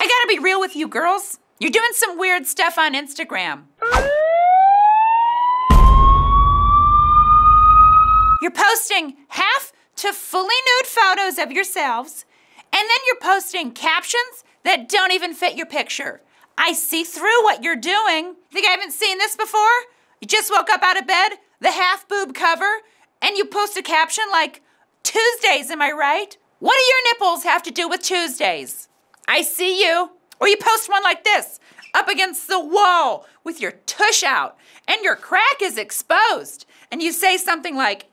I gotta be real with you girls. You're doing some weird stuff on Instagram. You're posting half to fully nude photos of yourselves, and then you're posting captions that don't even fit your picture. I see through what you're doing. Think I haven't seen this before? You just woke up out of bed, the half boob cover, and you post a caption like, Tuesdays, am I right? What do your nipples have to do with Tuesdays? I see you. Or you post one like this, up against the wall with your tush out and your crack is exposed. And you say something like,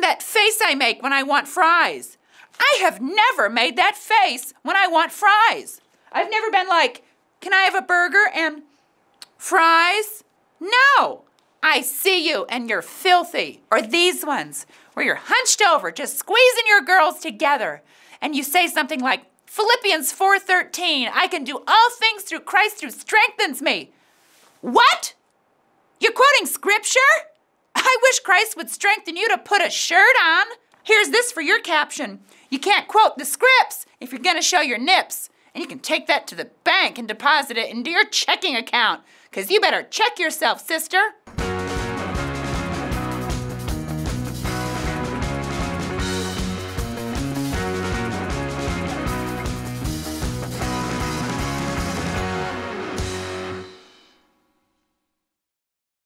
that face I make when I want fries. I have never made that face when I want fries. I've never been like, can I have a burger and fries? No, I see you and you're filthy. Or these ones where you're hunched over, just squeezing your girls together. And you say something like, Philippians 4:13, I can do all things through Christ who strengthens me. What? You're quoting scripture? I wish Christ would strengthen you to put a shirt on. Here's this for your caption. You can't quote the scripts if you're gonna show your nips. And you can take that to the bank and deposit it into your checking account, because you better check yourself, sister.